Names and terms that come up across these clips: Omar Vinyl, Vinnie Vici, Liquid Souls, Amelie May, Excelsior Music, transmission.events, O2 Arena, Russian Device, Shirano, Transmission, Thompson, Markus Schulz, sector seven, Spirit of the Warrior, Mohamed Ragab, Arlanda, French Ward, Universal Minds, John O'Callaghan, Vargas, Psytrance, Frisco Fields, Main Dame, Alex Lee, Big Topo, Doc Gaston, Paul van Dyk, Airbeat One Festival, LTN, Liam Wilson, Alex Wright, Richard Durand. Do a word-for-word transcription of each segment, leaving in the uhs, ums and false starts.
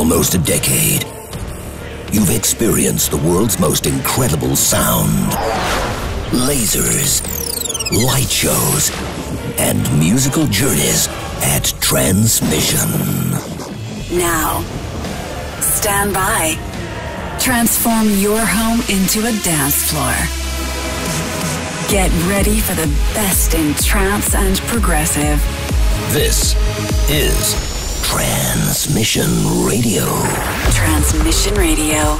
almost a decade, you've experienced the world's most incredible sound. Lasers, light shows, and musical journeys at Transmission. Now, stand by. Transform your home into a dance floor. Get ready for the best in trance and progressive. This is Transmission Radio. Transmission Radio.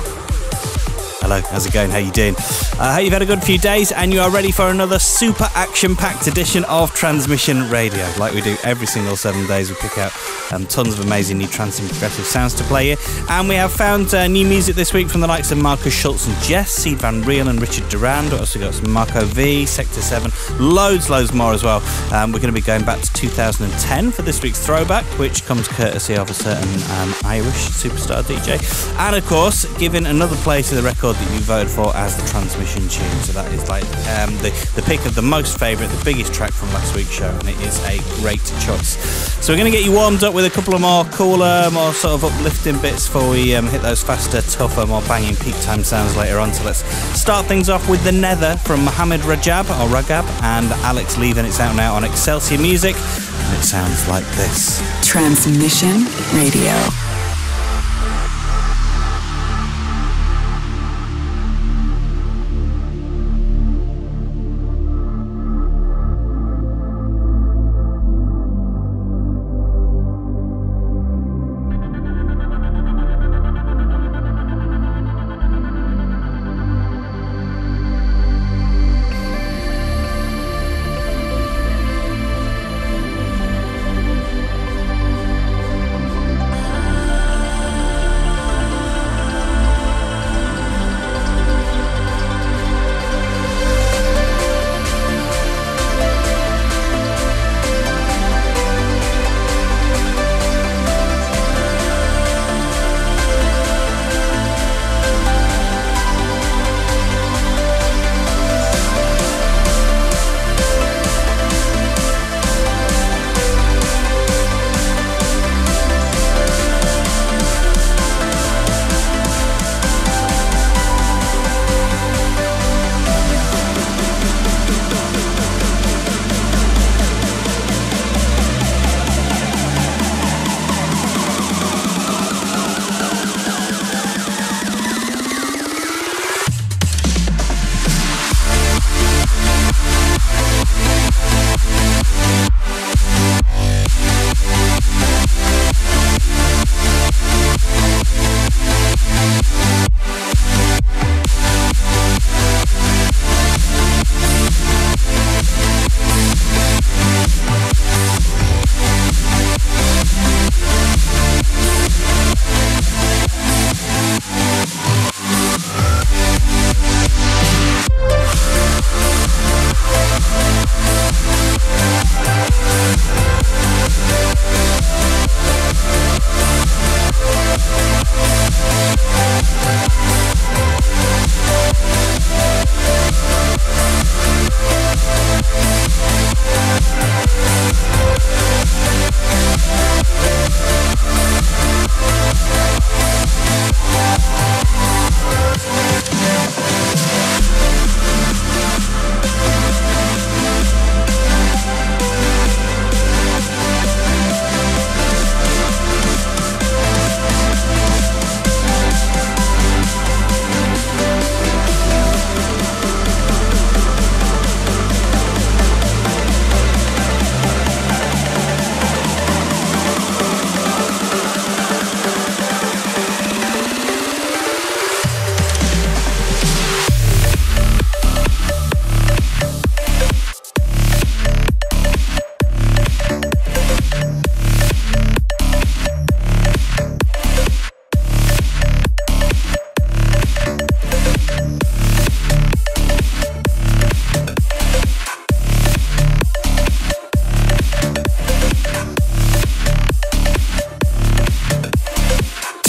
Hello, how's it going? How you doing? I uh, hope you've had a good few days and you are ready for another super action-packed edition of Transmission Radio. Like we do every single seven days, we pick out um, tons of amazing new trance and progressive sounds to play here. And we have found uh, new music this week from the likes of Markus Schulz and Jesse Van Riel and Richard Durand. We also got some Marco V, Sector Seven, loads, loads more as well. Um, we're going to be going back to two thousand ten for this week's throwback, which comes courtesy of a certain um, Irish superstar D J. And of course, giving another play to the record that you voted for as the Transmission tune. So that is like um, the, the pick of the most favourite, the biggest track from last week's show, and it is a great choice. So we're going to get you warmed up with a couple of more cooler, more sort of uplifting bits before we um, hit those faster, tougher, more banging peak time sounds later on. So let's start things off with The Nether from Mohamed Ragab or Ragab and Alex Lee, and it's out now on Excelsior Music, and it sounds like this. Transmission Radio.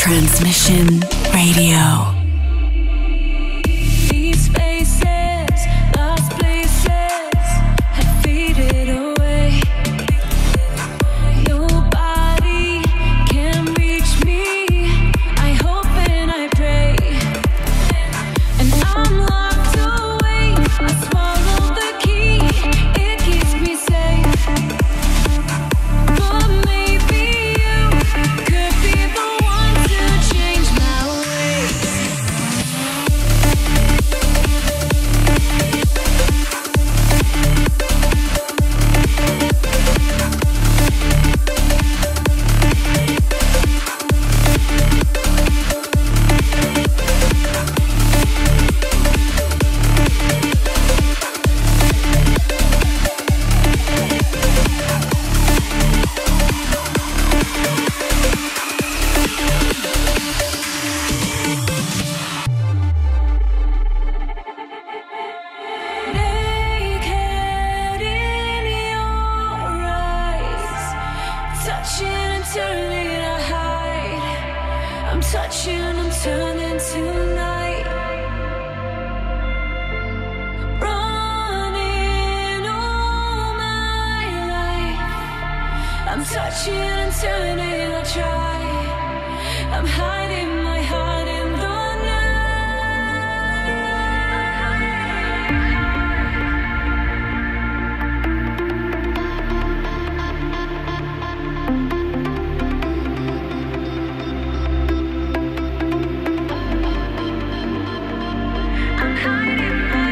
Transmission Radio. turning to hide. I'm touching, I'm turning to night. I'm touching and turning, I try. I'm hiding my heart in the night. I'm hiding my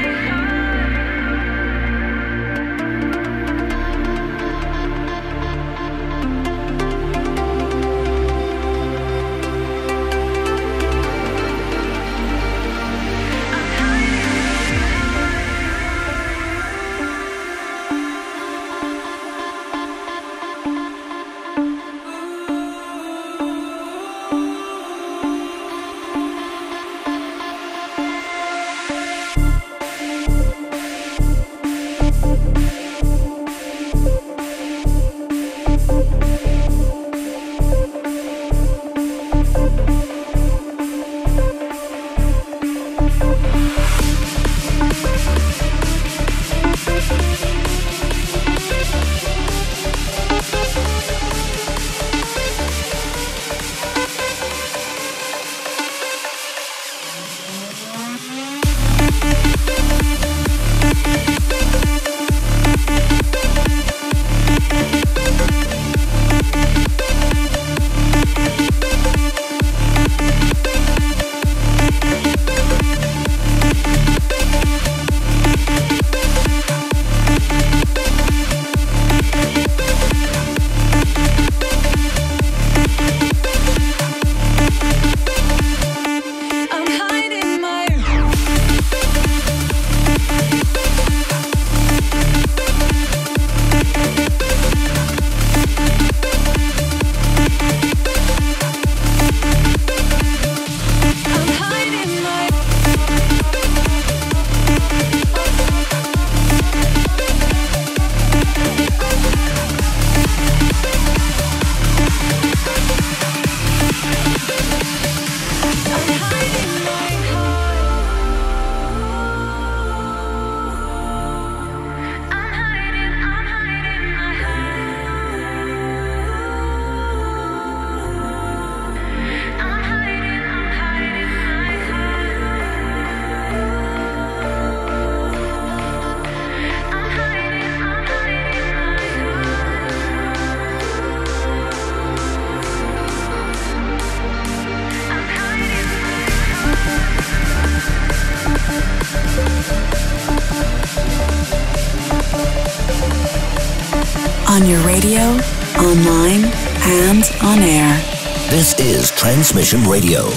on your radio, online, and on air. This is Transmission Radio.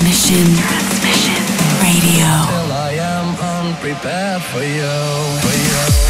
Transmission. Transmission Radio. Still I am unprepared for you, for you.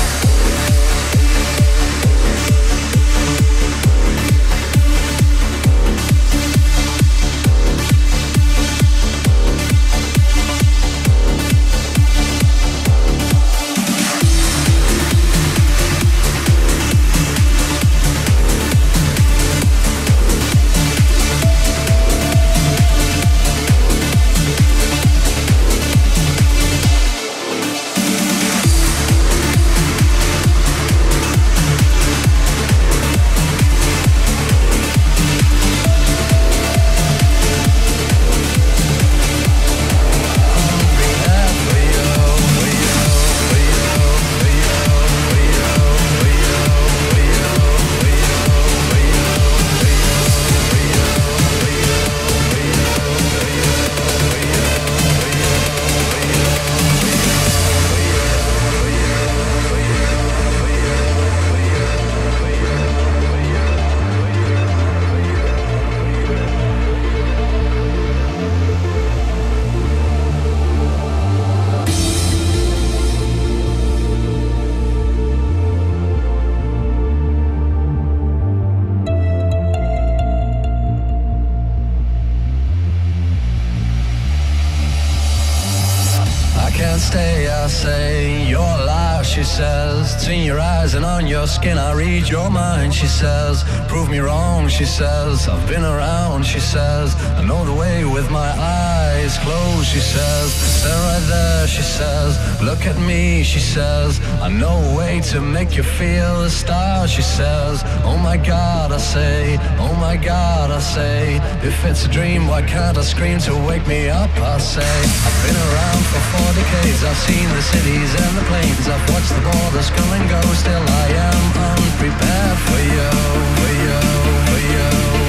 Skin, I read your mind, she says. Prove me wrong, she says. I've been around, she says. I know the way with my eyes closed, she says. Stand right there, she says. Look at me, she says. I know a way to make you feel a star, she says. Oh my God, I say. Oh my God, I say. If it's a dream, why can't I scream to wake me up, I say. I've been around for four decades. I've seen the cities and the plains. I've watched the borders come and go. Still I am unprepared for you, for you, for you,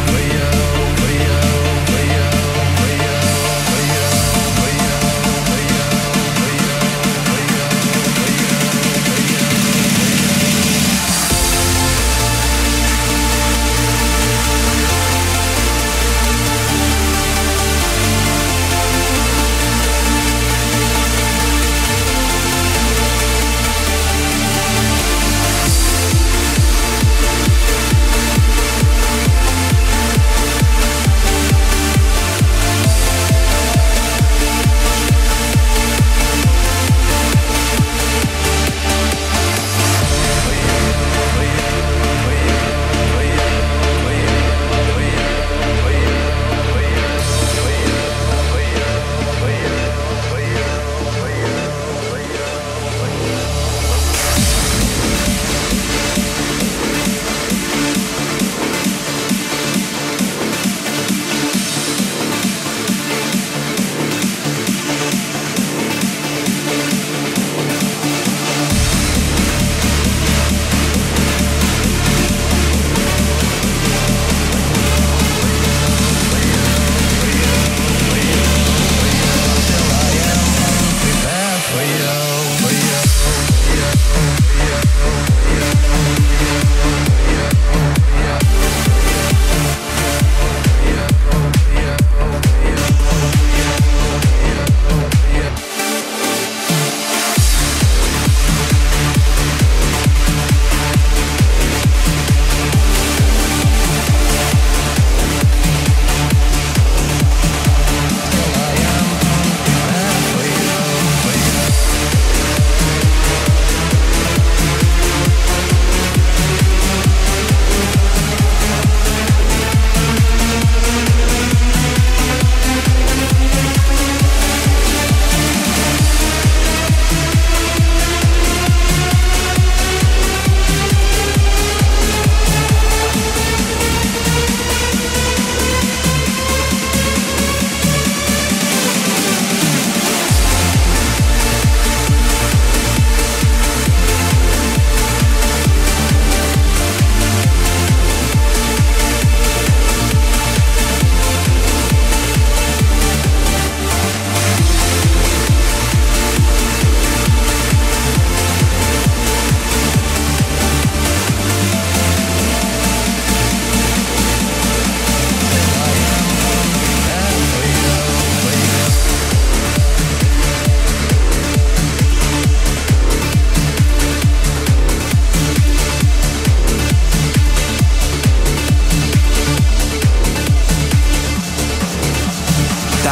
for you, for you, for you, for you, for you, for you, for you, for you, for you, for you, for you.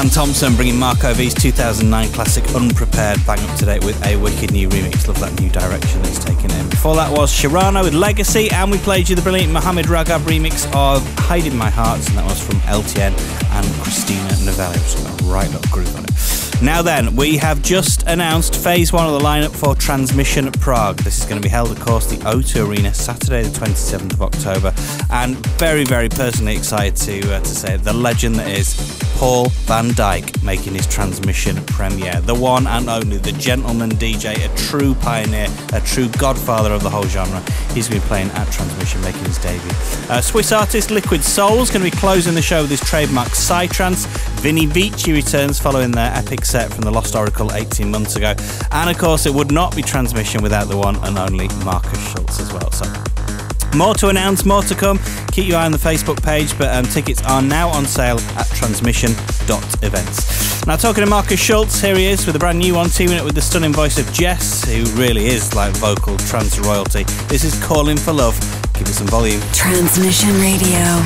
and Thompson bringing Marco V's two thousand nine classic Unprepared bang up to date with a wicked new remix. Love that new direction it's taken in. Before that was Shirano with Legacy, and we played you the brilliant Mohamed Ragab remix of Hide in My Hearts, and that was from L T N and Christina Novelli. It's got a right little groove on it. Now then, we have just announced phase one of the lineup for Transmission Prague. This is going to be held, of course, the O two Arena, Saturday the twenty-seventh of October, and very, very personally excited to, uh, to say the legend that is Paul van Dyk making his Transmission premiere. The one and only, the gentleman D J, a true pioneer, a true godfather of the whole genre. He's going to be playing at Transmission, making his debut. Uh, Swiss artist Liquid Souls going to be closing the show with his trademark Psytrance. Vinnie Vici returns following their epic set from The Lost Oracle eighteen months ago. And of course, it would not be Transmission without the one and only Markus Schulz as well. So, more to announce, more to come. Keep your eye on the Facebook page, but um, tickets are now on sale at transmission dot events. Now, talking to Markus Schulz, here he is with a brand new one, teaming up with the stunning voice of Jess, who really is like vocal trance royalty. This is Calling for Love. Give it some volume. Transmission Radio.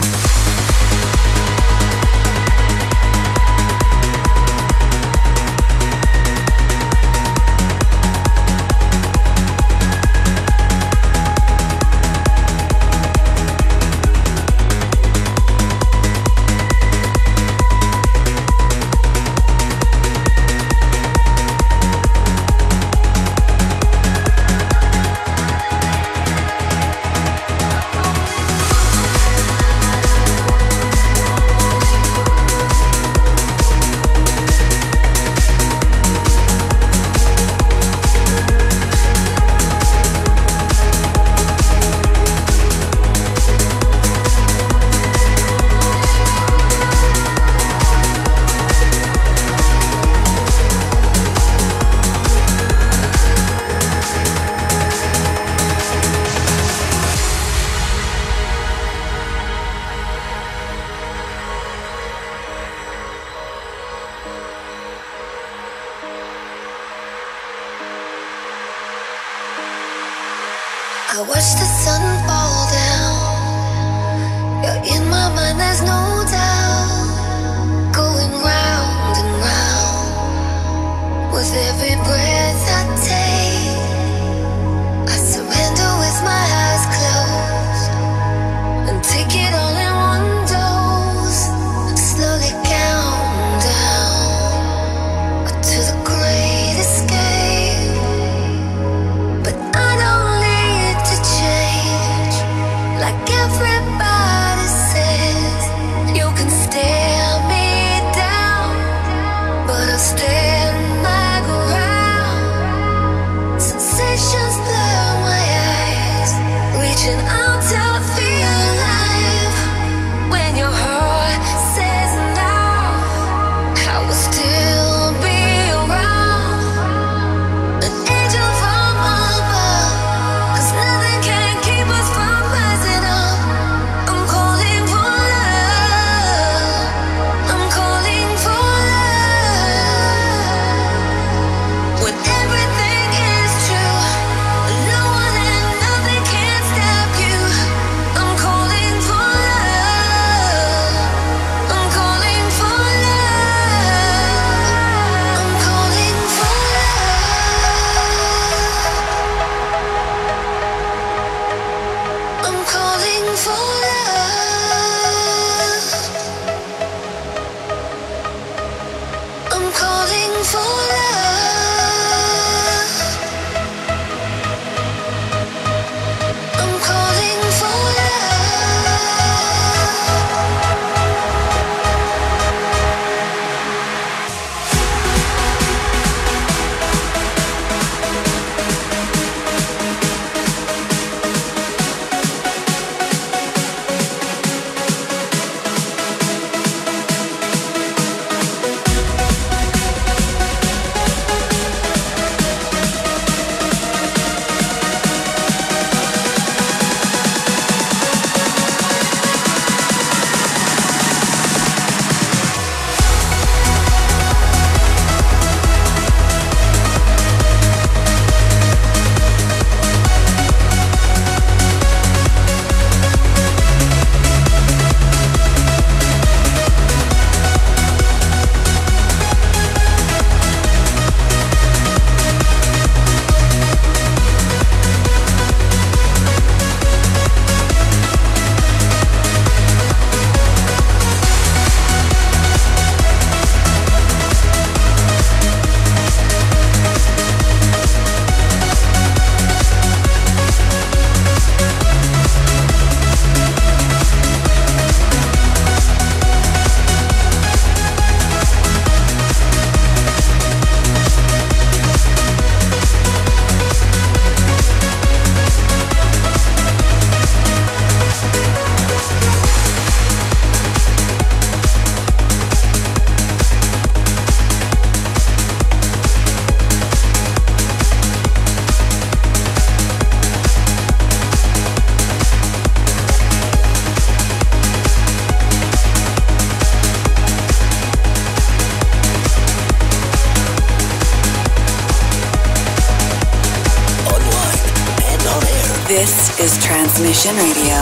is Transmission Radio.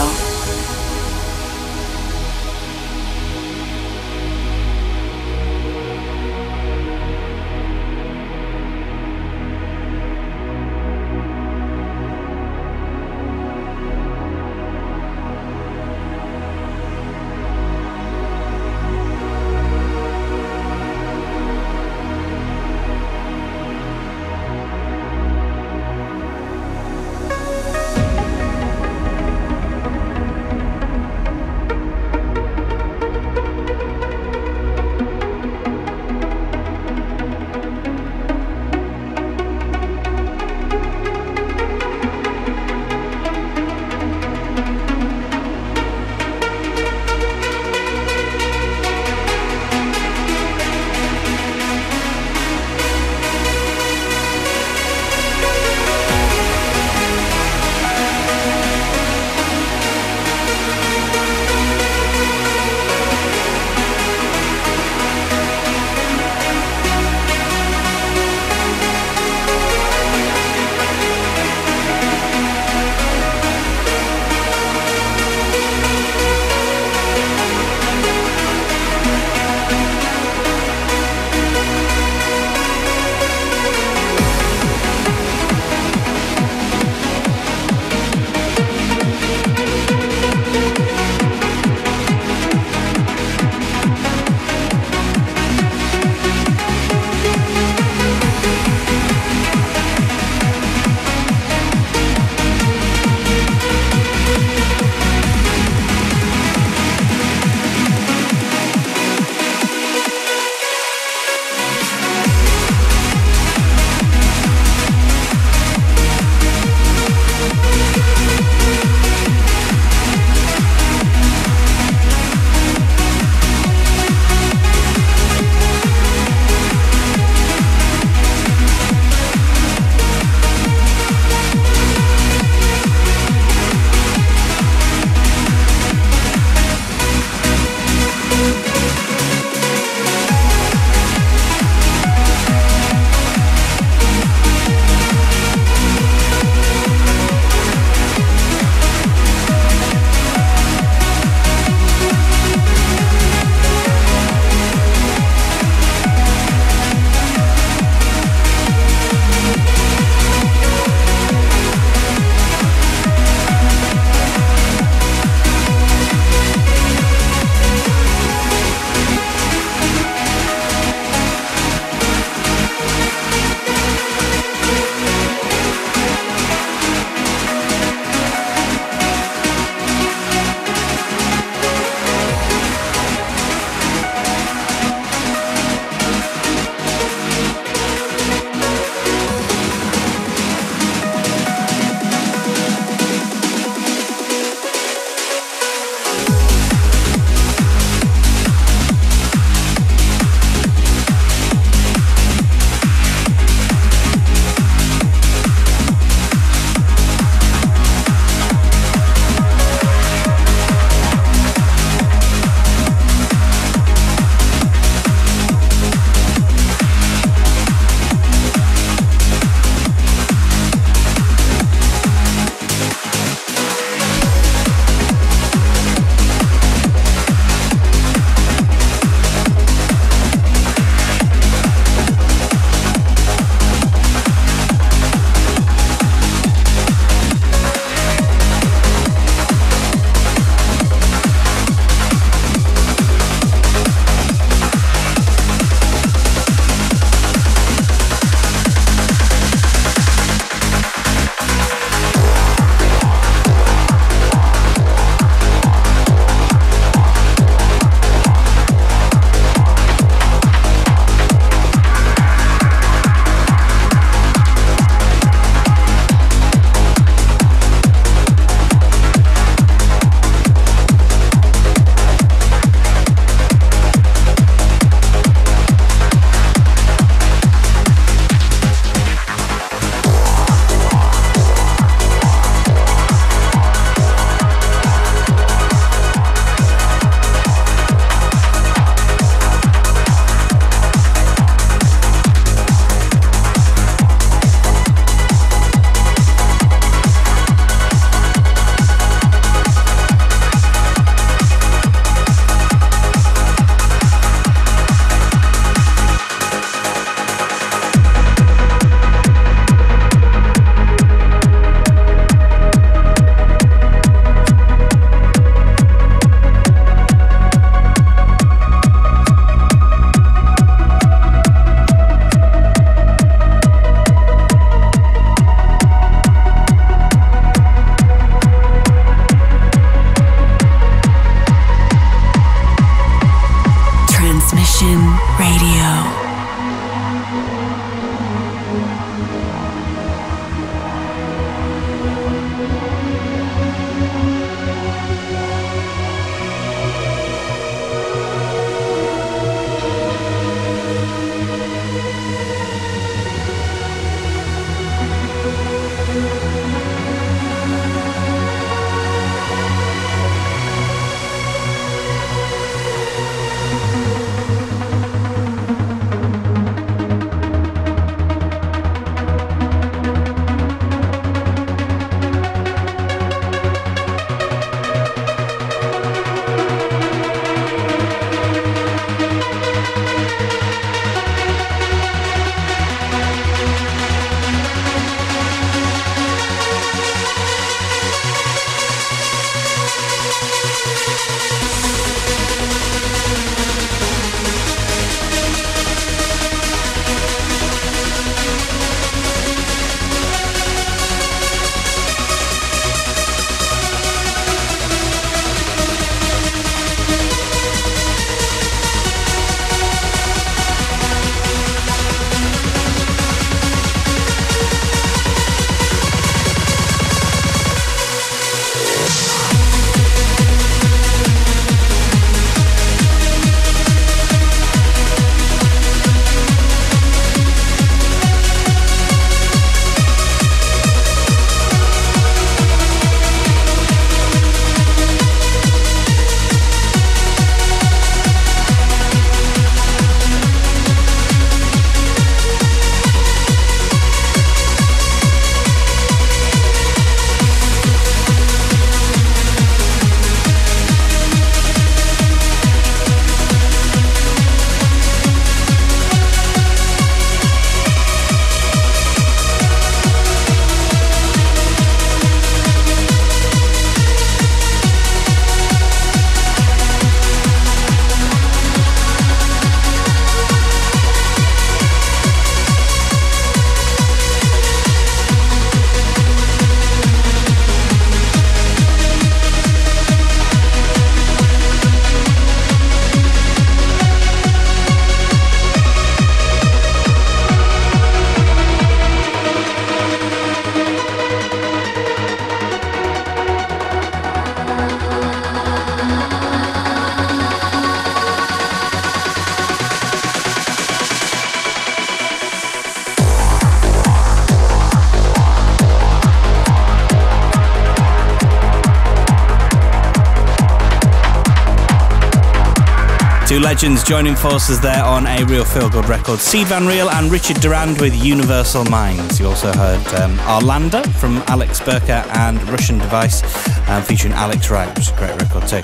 Two legends joining forces there on a real feel-good record. Jesse Van Riel and Richard Durand with Universal Minds. You also heard um, Arlanda from Alex Berka and Russian Device um, featuring Alex Wright, which is a great record too.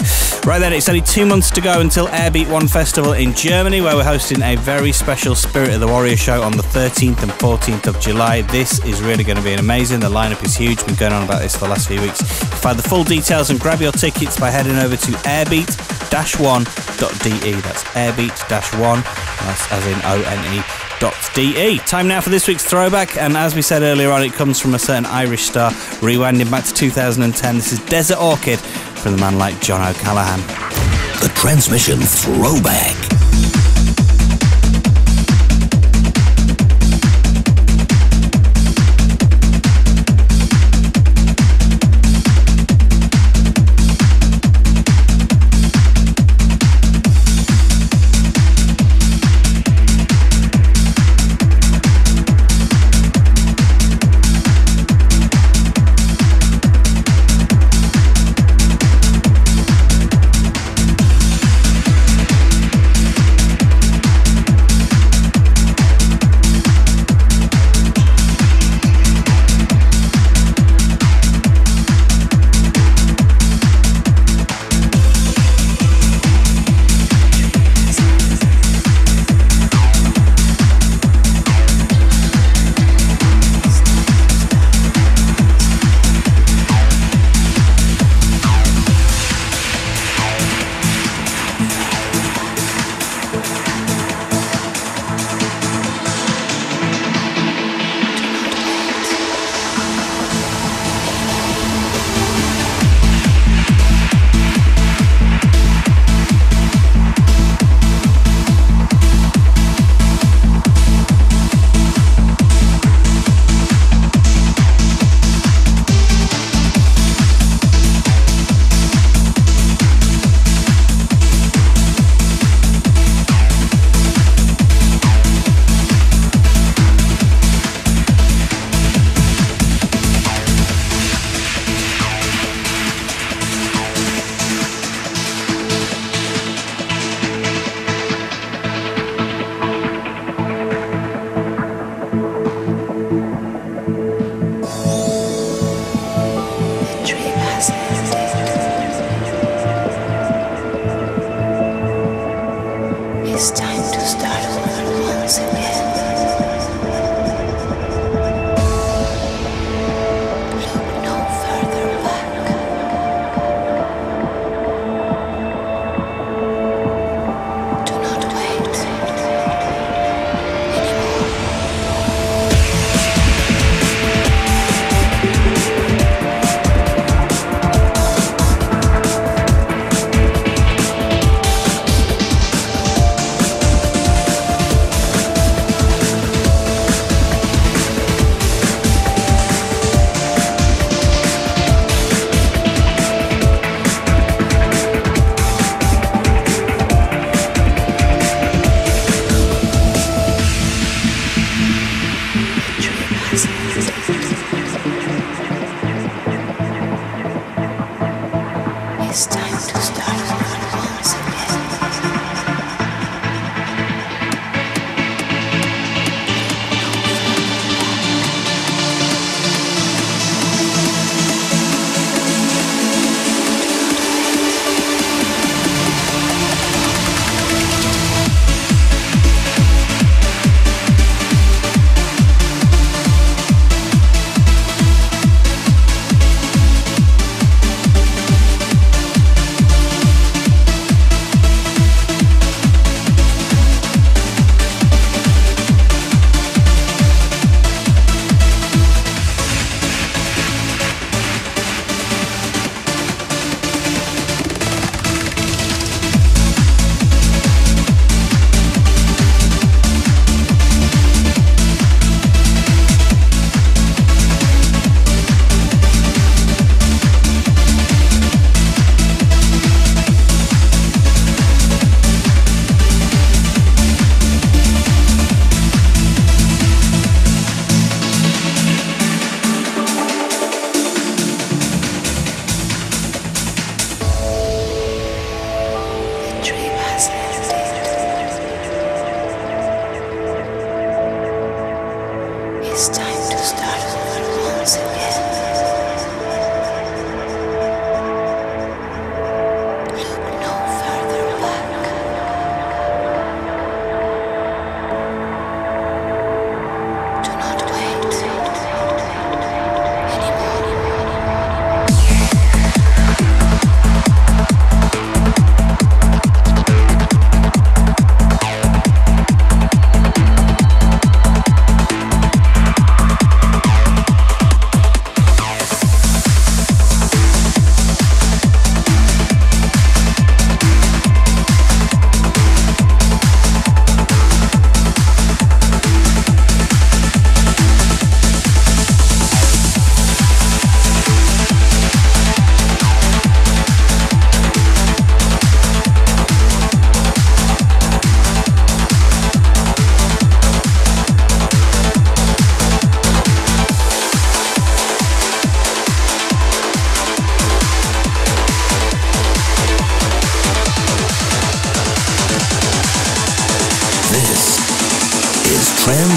Right then, it's only two months to go until Airbeat One Festival in Germany, where we're hosting a very special Spirit of the Warrior show on the thirteenth and fourteenth of July. This is really going to be amazing. The lineup is huge. We've been going on about this for the last few weeks. Find the full details and grab your tickets by heading over to airbeat dash one dot d e. That's airbeat dash one, that's as in O N E dot D E. Time now for this week's throwback, and as we said earlier on, it comes from a certain Irish star. Rewinding back to two thousand ten, this is Desert Orchid from the man like John O'Callaghan. The Transmission Throwback.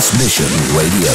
Transmission Radio.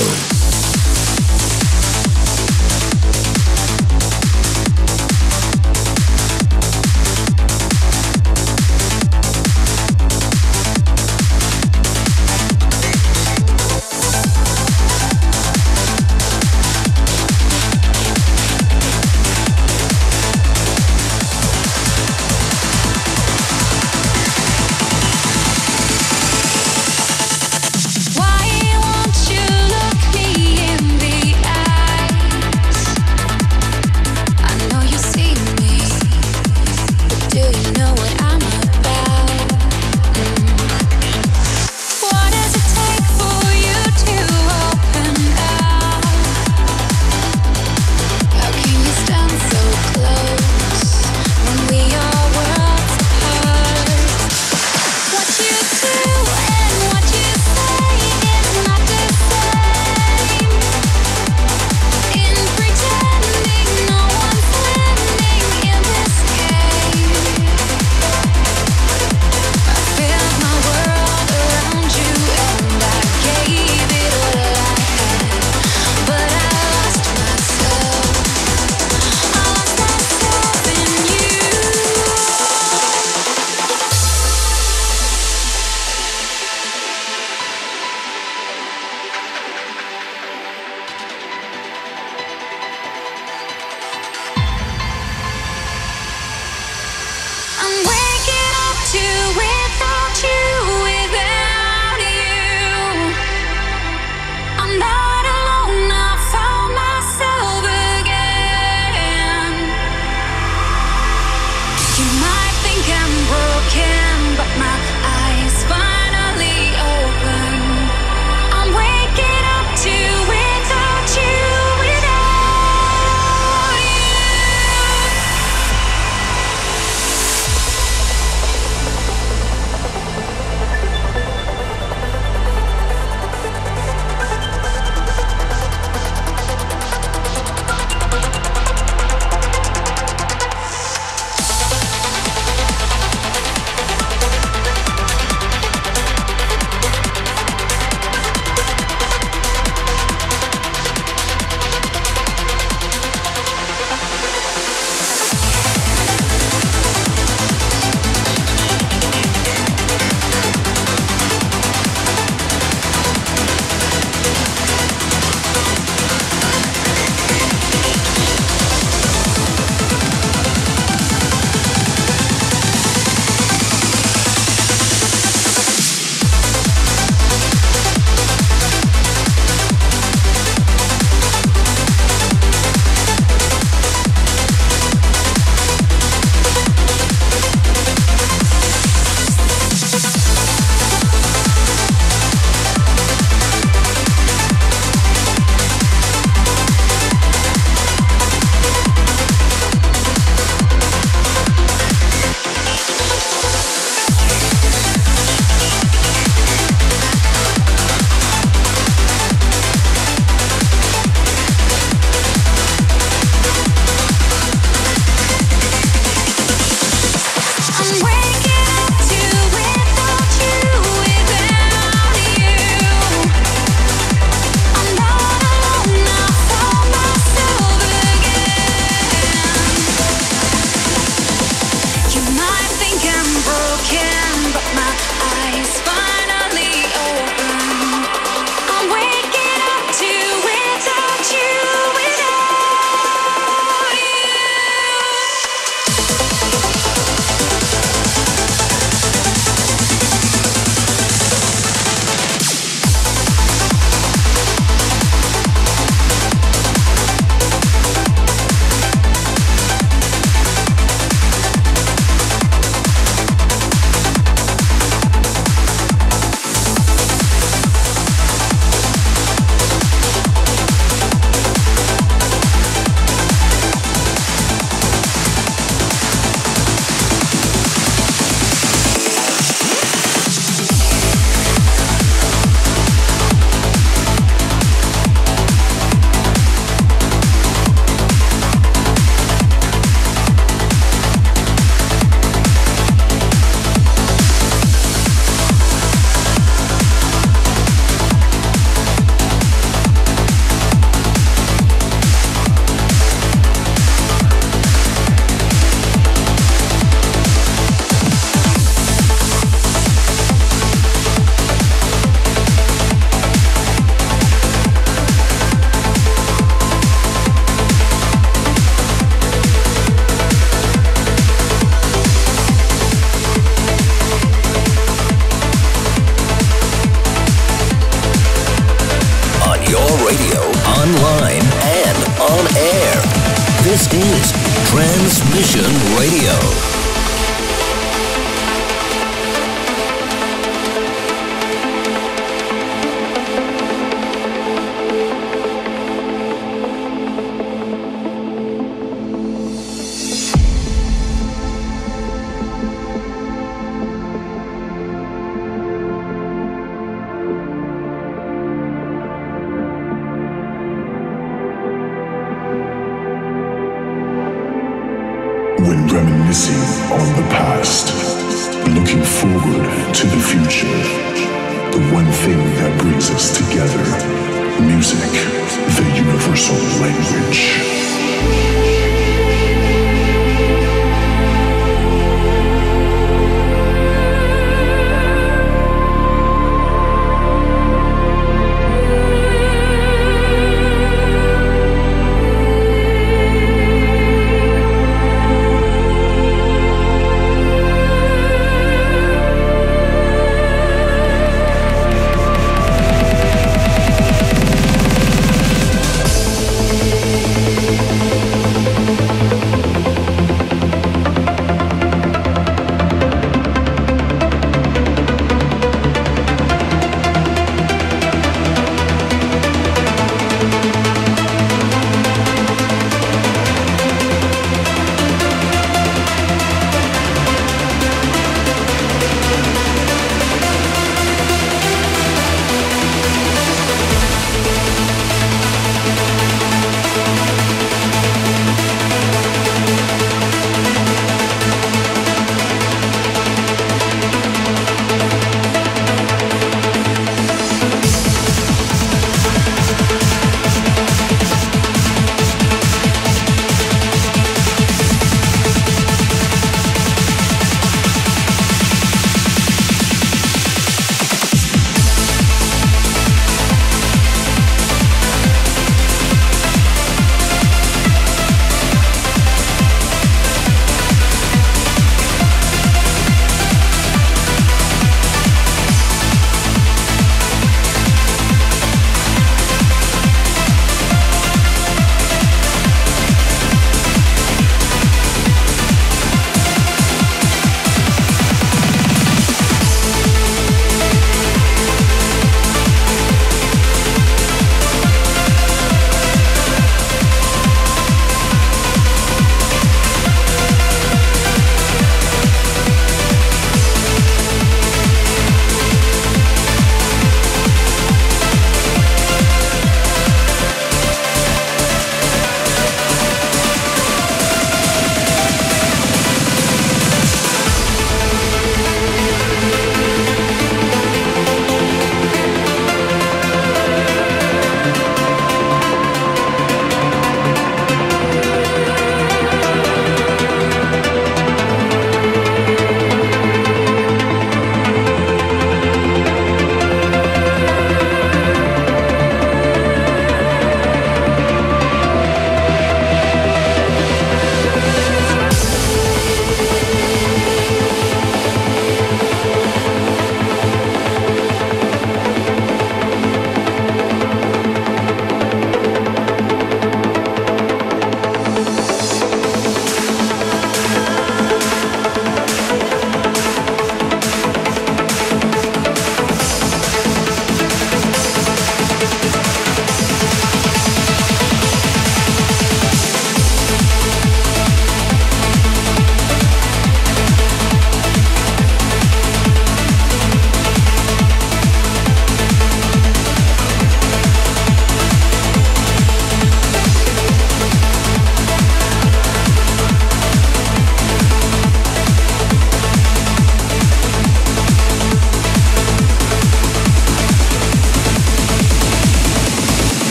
Transmission Radio.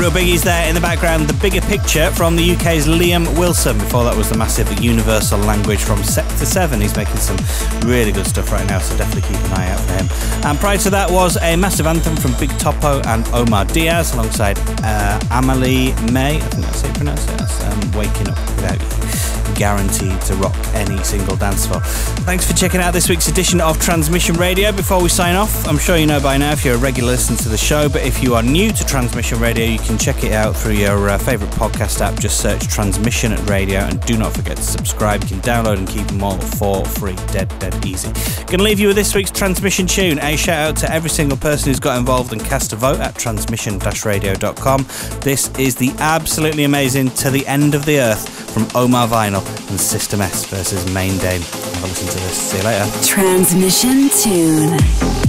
real biggies there in the background. The Bigger Picture from the U K's Liam Wilson. Before that was the massive Universal Language from Sector Seven. He's making some really good stuff right now, so definitely keep an eye out for him. And prior to that was a massive anthem from Big Topo and Omar Diaz alongside uh, Amelie May. I think that's how you pronounce it. That's um, Waking Up Without You. Guaranteed to rock any single dance floor. Thanks for checking out this week's edition of Transmission Radio. Before we sign off, I'm sure you know by now if you're a regular listener to the show, but if you are new to Transmission Radio, you can check it out through your uh, favourite podcast app. Just search Transmission at Radio, and do not forget to subscribe. You can download and keep them all for free. Dead, dead easy. Gonna leave you with this week's Transmission tune. A shout out to every single person who's got involved and cast a vote at transmission radio dot com. This is the absolutely amazing To the End of the Earth from Omar Vinyl and System S versus Main Dame. Have a listen to this. See you later. Transmission tune.